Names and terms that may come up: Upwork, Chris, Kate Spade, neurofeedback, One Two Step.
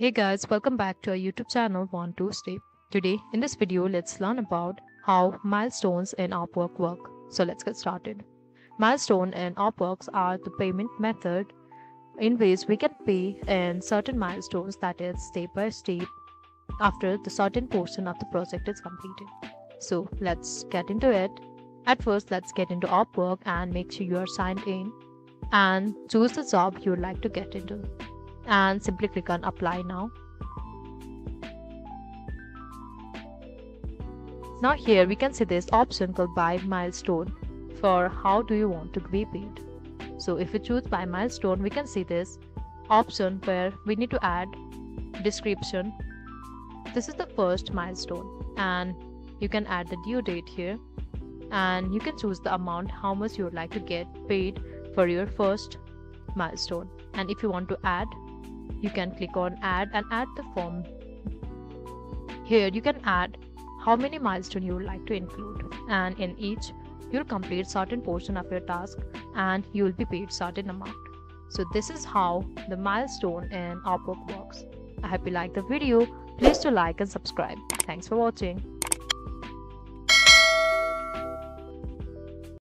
Hey guys, welcome back to our YouTube channel One Two Step. Today in this video, let's learn about how milestones in Upwork work. So let's get started. Milestone and Upwork are the payment method in which we can pay in certain milestones, that is step by step, after the certain portion of the project is completed. So let's get into it. At first, let's get into Upwork and make sure you are signed in and choose the job you would like to get into. And simply click on apply now. Now here we can see this option called by milestone for how do you want to be paid. So if we choose by milestone, we can see this option where we need to add description. This is the first milestone and you can add the due date here, and you can choose the amount how much you would like to get paid for your first milestone. And if you want to add, you can click on add and add the form. Here you can add how many milestones you would like to include, and in each you'll complete certain portion of your task and you will be paid certain amount. So this is how the milestone in Upwork works. I hope you liked the video. Please do like and subscribe. Thanks for watching.